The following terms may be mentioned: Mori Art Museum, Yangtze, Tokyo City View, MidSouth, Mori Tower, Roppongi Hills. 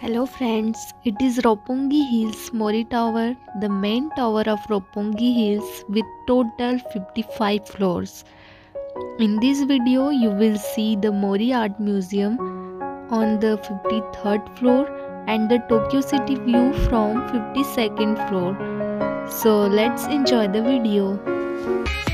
Hello friends, it is Roppongi Hills Mori Tower, the main tower of Roppongi Hills with total 55 floors. In this video, you will see the Mori Art Museum on the 53rd floor and the Tokyo City View from 52nd floor. So let's enjoy the video.